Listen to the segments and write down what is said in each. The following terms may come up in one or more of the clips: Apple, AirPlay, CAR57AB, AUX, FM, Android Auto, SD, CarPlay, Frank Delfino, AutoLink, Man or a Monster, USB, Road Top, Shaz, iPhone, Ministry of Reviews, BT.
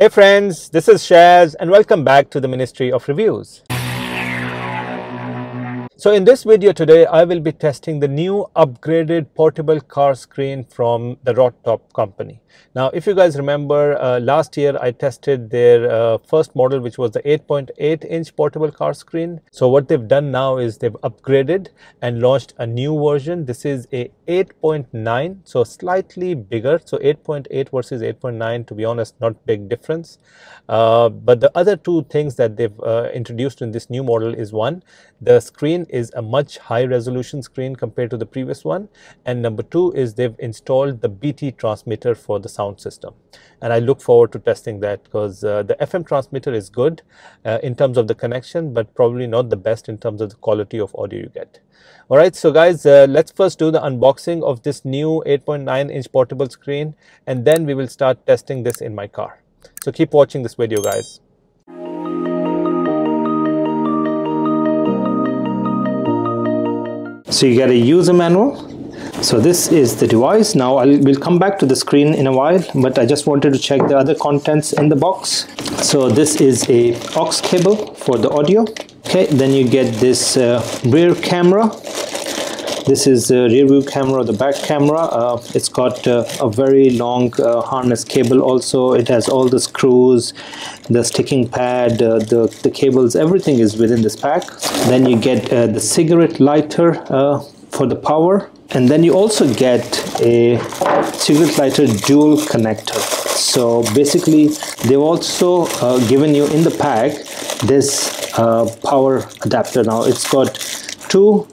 Hey friends, this is Shaz and welcome back to the Ministry of Reviews. So in this video today, I will be testing the new upgraded portable car screen from the Road Top company. Now, if you guys remember, last year I tested their first model, which was the 8.8 inch portable car screen. So what they've done now is they've upgraded and launched a new version. This is a 8.9, so slightly bigger. So 8.8 versus 8.9, to be honest, not big difference. But the other two things that they've introduced in this new model is, one, the screen is a much high resolution screen compared to the previous one, and number two is they've installed the BT transmitter for the sound system, and I look forward to testing that because the FM transmitter is good in terms of the connection, but probably not the best in terms of the quality of audio you get. Alright, so guys, let's first do the unboxing of this new 8.9 inch portable screen, and then we will start testing this in my car. So keep watching this video, guys. So you get a user manual. So this is the device. Now we'll come back to the screen in a while, but I just wanted to check the other contents in the box. So this is a aux cable for the audio. Okay, then you get this rear camera. This is the rear view camera, the back camera. It's got a very long harness cable also. It has all the screws, the sticking pad, the cables, everything is within this pack. Then you get the cigarette lighter for the power. And then you also get a cigarette lighter dual connector. So basically, they've also given you in the pack this power adapter. Now it's got two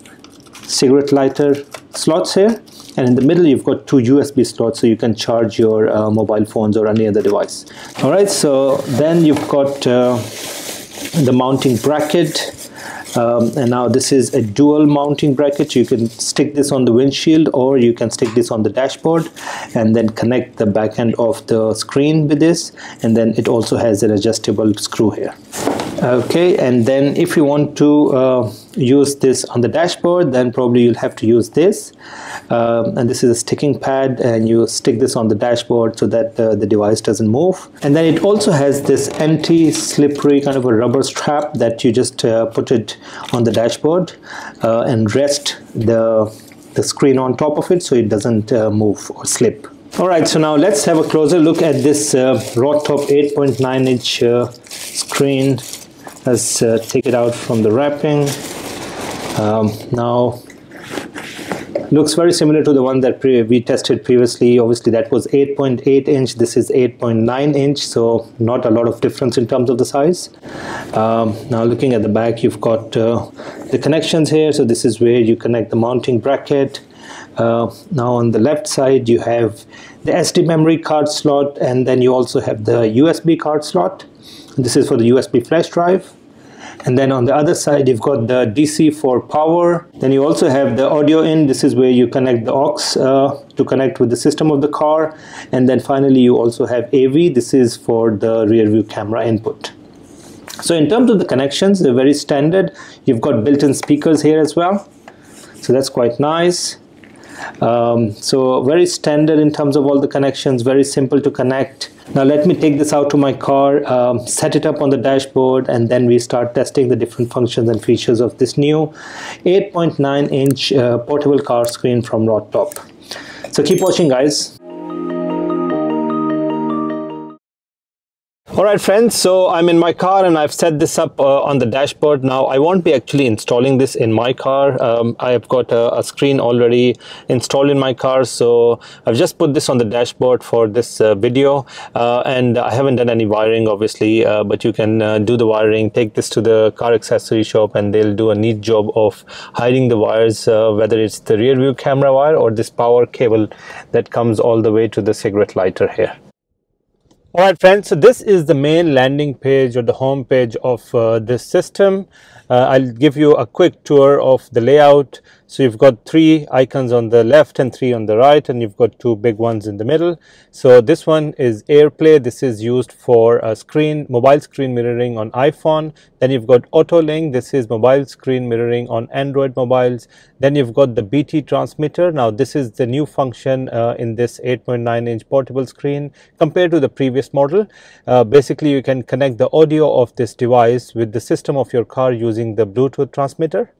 cigarette lighter slots here, and in the middle you've got two USB slots, so you can charge your mobile phones or any other device. All right, so then you've got the mounting bracket, and now this is a dual mounting bracket. You can stick this on the windshield or you can stick this on the dashboard, and then connect the back end of the screen with this, and then it also has an adjustable screw here. Okay, and then if you want to use this on the dashboard, then probably you'll have to use this, and this is a sticking pad, and you stick this on the dashboard so that the device doesn't move. And then it also has this anti-slippery kind of a rubber strap that you just put it on the dashboard and rest the screen on top of it so it doesn't move or slip. Alright, so now let's have a closer look at this Road Top 8.9 inch screen. Let's take it out from the wrapping. Now, looks very similar to the one that we tested previously. Obviously, that was 8.8 inch, this is 8.9 inch, so not a lot of difference in terms of the size. Now, looking at the back, you've got the connections here. So this is where you connect the mounting bracket. Now on the left side you have the SD memory card slot, and then you also have the USB card slot. This is for the USB flash drive. And then on the other side you've got the DC for power. Then you also have the audio in. This is where you connect the aux to connect with the system of the car. And then finally you also have AV. This is for the rear view camera input. So in terms of the connections, they're very standard. You've got built-in speakers here as well, so that's quite nice. So very standard in terms of all the connections, very simple to connect. Now let me take this out to my car, set it up on the dashboard, and then we start testing the different functions and features of this new 8.9 inch portable car screen from Road Top. So keep watching, guys. Alright friends, so I'm in my car and I've set this up on the dashboard. Now I won't be actually installing this in my car. I have got a screen already installed in my car, so I've just put this on the dashboard for this video, and I haven't done any wiring obviously, but you can do the wiring, take this to the car accessory shop and they'll do a neat job of hiding the wires, whether it's the rear view camera wire or this power cable that comes all the way to the cigarette lighter here. Alright friends, so this is the main landing page or the home page of this system. I'll give you a quick tour of the layout. So you've got three icons on the left and three on the right, and you've got two big ones in the middle. So this one is AirPlay. This is used for mobile screen mirroring on iPhone. Then you've got AutoLink. This is mobile screen mirroring on Android mobiles. Then you've got the BT transmitter. Now this is the new function in this 8.9-inch portable screen compared to the previous model. Basically, you can connect the audio of this device with the system of your car using the Bluetooth transmitter.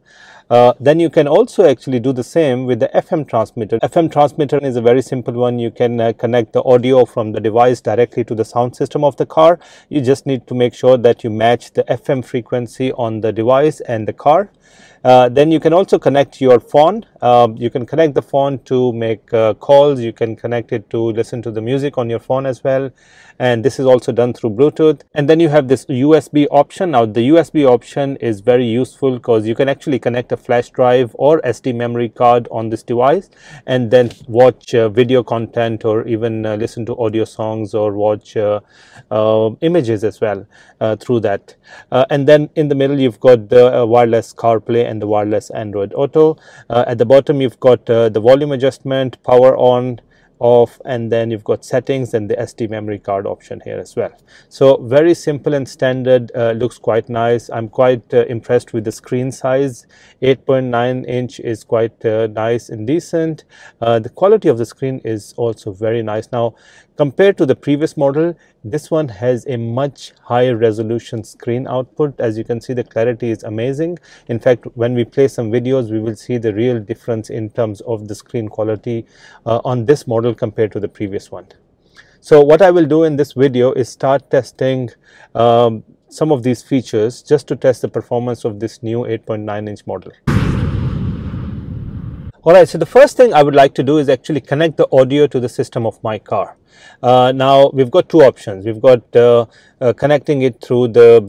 Then you can also actually do the same with the FM transmitter. FM transmitter is a very simple one. You can connect the audio from the device directly to the sound system of the car. You just need to make sure that you match the FM frequency on the device and the car. Then you can also connect your phone. You can connect the phone to make calls. You can connect it to listen to the music on your phone as well. And this is also done through Bluetooth. And then you have this USB option. Now the USB option is very useful because you can actually connect a flash drive or SD memory card on this device and then watch video content or even listen to audio songs or watch images as well through that. And then in the middle you've got the wireless CarPlay and the wireless Android Auto. At the bottom you've got the volume adjustment, power on, off, and then you've got settings and the SD memory card option here as well. So very simple and standard, looks quite nice. I'm quite impressed with the screen size. 8.9 inch is quite nice and decent. The quality of the screen is also very nice. Now compared to the previous model, this one has a much higher resolution screen output. As you can see, the clarity is amazing. In fact, when we play some videos, we will see the real difference in terms of the screen quality on this model compared to the previous one. So what I will do in this video is start testing some of these features just to test the performance of this new 8.9-inch model. Alright, so the first thing I would like to do is actually connect the audio to the system of my car. Now we've got two options. We've got connecting it through the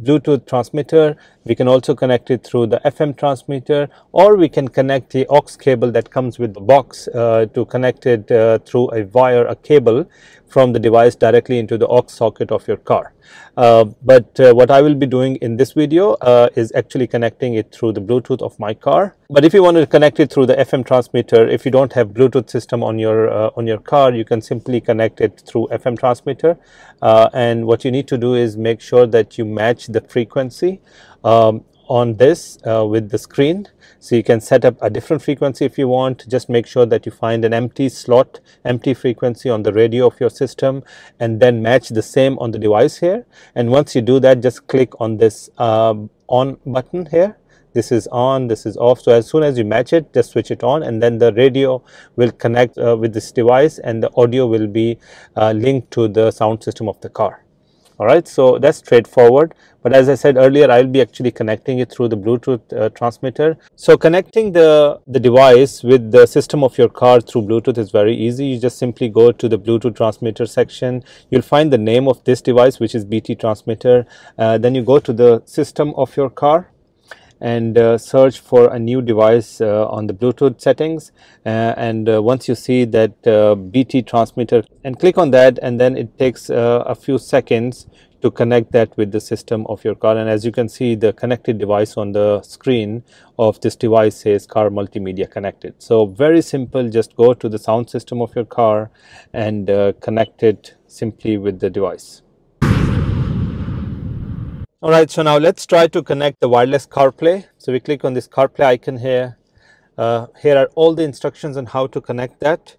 Bluetooth transmitter. We can also connect it through the FM transmitter, or we can connect the aux cable that comes with the box to connect it through a wire, a cable from the device directly into the aux socket of your car. But what I will be doing in this video is actually connecting it through the Bluetooth of my car. But if you want to connect it through the FM transmitter, if you don't have Bluetooth system on your car, you can simply connect it through FM transmitter, and what you need to do is make sure that you match the frequency on this with the screen. So you can set up a different frequency if you want. Just make sure that you find an empty slot, empty frequency on the radio of your system, and then match the same on the device here. And once you do that, just click on this on button here. This is on, this is off. So as soon as you match it, just switch it on, and then the radio will connect with this device and the audio will be linked to the sound system of the car. Alright, so that's straightforward. But as I said earlier, I will be actually connecting it through the Bluetooth transmitter. So connecting the device with the system of your car through Bluetooth is very easy. You just simply go to the Bluetooth transmitter section. You'll find the name of this device, which is BT transmitter. Then you go to the system of your car and search for a new device on the Bluetooth settings, and once you see that BT transmitter, and click on that, and then it takes a few seconds to connect that with the system of your car. And as you can see, the connected device on the screen of this device says Car Multimedia Connected. So very simple, just go to the sound system of your car and connect it simply with the device. Alright, so now let's try to connect the wireless CarPlay. So we click on this CarPlay icon here. Here are all the instructions on how to connect that.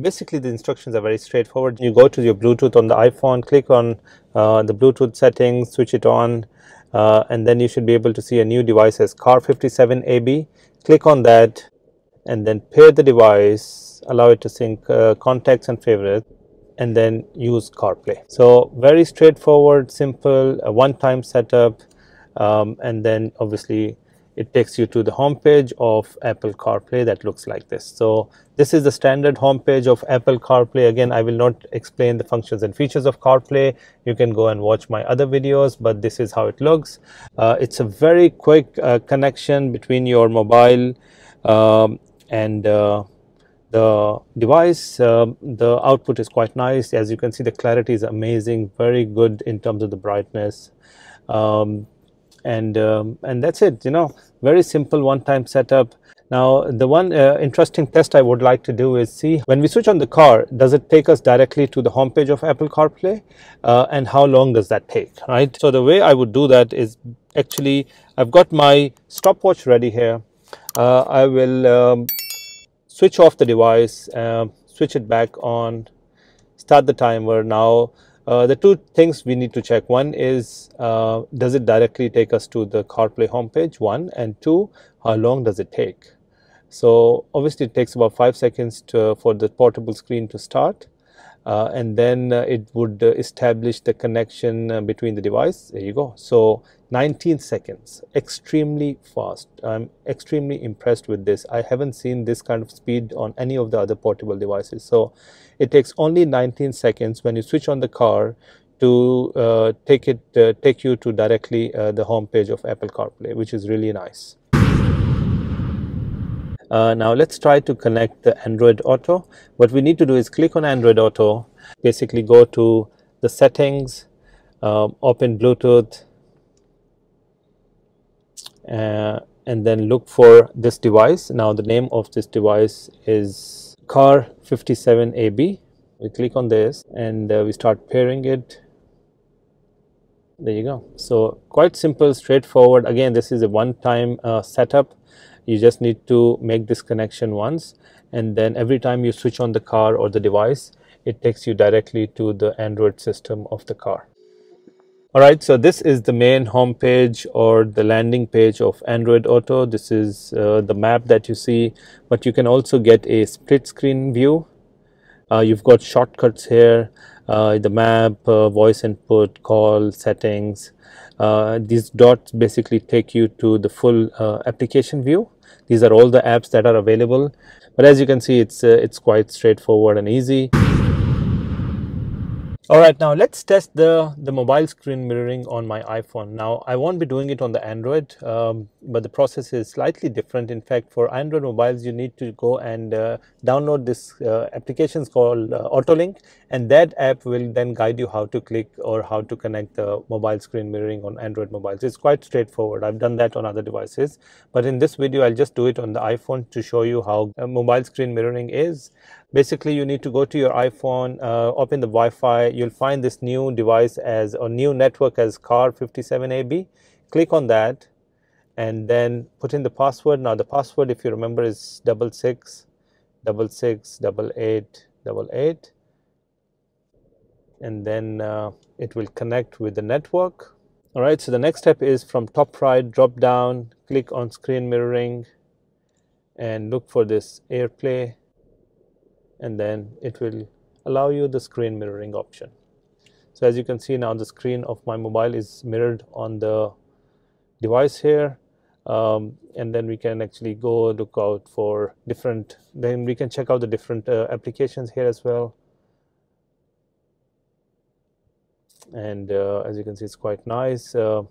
Basically the instructions are very straightforward. You go to your Bluetooth on the iPhone, click on the Bluetooth settings, switch it on, and then you should be able to see a new device as Car57AB. Click on that and then pair the device, allow it to sync contacts and favorites, and then use CarPlay. So very straightforward, simple, a one-time setup, and then obviously it takes you to the homepage of Apple CarPlay that looks like this. So this is the standard homepage of Apple CarPlay. Again, I will not explain the functions and features of CarPlay. You can go and watch my other videos, but this is how it looks. It's a very quick connection between your mobile and the device. The output is quite nice. As you can see, the clarity is amazing, very good in terms of the brightness. and that's it. You know, very simple one-time setup. Now, the one interesting test I would like to do is see when we switch on the car, does it take us directly to the homepage of Apple CarPlay, and how long does that take, right? So the way I would do that is actually I've got my stopwatch ready here. I will switch off the device, switch it back on, start the timer. Now, the two things we need to check, one is does it directly take us to the CarPlay homepage, one, and two, how long does it take? So obviously it takes about 5 seconds for the portable screen to start, and then it would establish the connection between the device. There you go. So 19 seconds, extremely fast. I'm extremely impressed with this. I haven't seen this kind of speed on any of the other portable devices. So it takes only 19 seconds when you switch on the car to take you to directly the homepage of Apple CarPlay, which is really nice. Now let's try to connect the Android Auto. What we need to do is click on Android Auto, basically go to the settings, open Bluetooth, and then look for this device. Now the name of this device is CAR57AB. We click on this and we start pairing it. There you go. So quite simple, straightforward. Again, this is a one-time setup. You just need to make this connection once, and then every time you switch on the car or the device, it takes you directly to the Android system of the car. Alright, so this is the main home page or the landing page of Android Auto. This is the map that you see, but you can also get a split screen view. You've got shortcuts here, the map, voice input, call, settings. These dots basically take you to the full application view. These are all the apps that are available, but as you can see, it's quite straightforward and easy. Alright, now let's test the mobile screen mirroring on my iPhone. Now, I won't be doing it on the Android, but the process is slightly different. In fact, for Android mobiles, you need to go and download this application called AutoLink, and that app will then guide you how to click or how to connect the mobile screen mirroring on Android mobiles. It's quite straightforward. I've done that on other devices, but in this video, I'll just do it on the iPhone to show you how mobile screen mirroring is. Basically, you need to go to your iPhone, open the Wi-Fi. You'll find this new device as or new network as CAR57AB. Click on that and then put in the password. Now the password, if you remember, is 66668888, and then it will connect with the network. All right. So the next step is from top right, drop down, click on screen mirroring, and look for this AirPlay. And then it will allow you the screen mirroring option. So as you can see now, the screen of my mobile is mirrored on the device here, and then we can actually go look out for different, then we can check out the different applications here as well. And as you can see, it's quite nice. The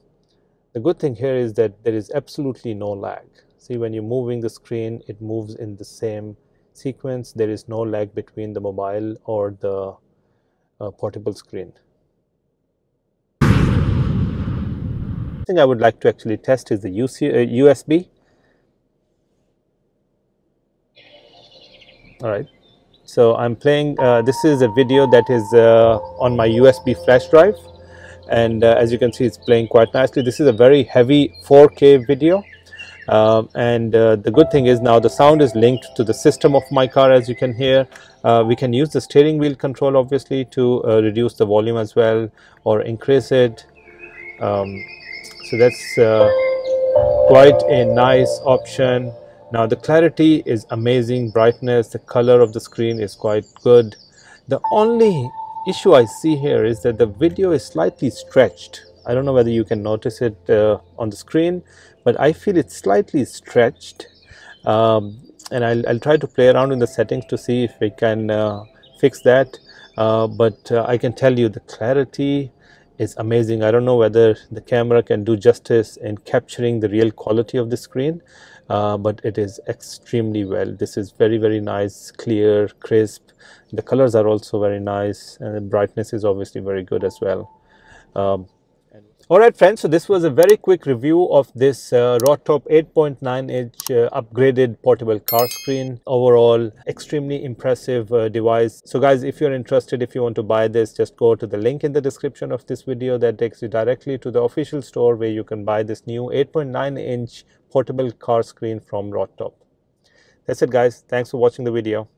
good thing here is that there is absolutely no lag. See, when you're moving the screen, it moves in the same sequence. There is no lag between the mobile or the portable screen. The thing I would like to actually test is the USB. All right, so I'm playing, this is a video that is on my USB flash drive, and as you can see, it's playing quite nicely. This is a very heavy 4K video. The good thing is now the sound is linked to the system of my car, as you can hear. We can use the steering wheel control, obviously, to reduce the volume as well or increase it. So that's quite a nice option. Now the clarity is amazing, brightness, the color of the screen is quite good. The only issue I see here is that the video is slightly stretched. I don't know whether you can notice it on the screen, but I feel it's slightly stretched, and I'll try to play around in the settings to see if we can fix that, but I can tell you the clarity is amazing. I don't know whether the camera can do justice in capturing the real quality of the screen, but it is extremely well. This is very, very nice, clear, crisp. The colors are also very nice, and the brightness is obviously very good as well. Alright friends, so this was a very quick review of this Road Top 8.9 inch upgraded portable car screen. Overall, extremely impressive device. So guys, if you're interested, if you want to buy this, just go to the link in the description of this video that takes you directly to the official store where you can buy this new 8.9 inch portable car screen from Road Top. That's it guys, thanks for watching the video.